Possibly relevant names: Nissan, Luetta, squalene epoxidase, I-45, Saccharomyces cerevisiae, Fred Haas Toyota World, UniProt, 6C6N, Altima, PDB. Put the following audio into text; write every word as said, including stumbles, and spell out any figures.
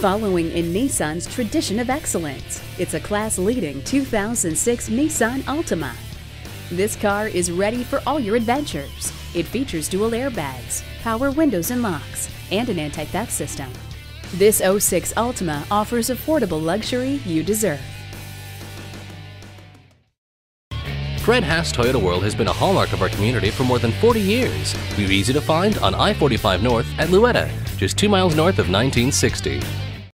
following in Nissan's tradition of excellence. It's a class-leading two thousand six Nissan Altima. This car is ready for all your adventures. It features dual airbags, power windows and locks, and an anti-theft system. This oh six Altima offers affordable luxury you deserve. Fred Haas Toyota World has been a hallmark of our community for more than forty years. We're easy to find on I forty-five North at Luetta, just two miles north of nineteen sixty.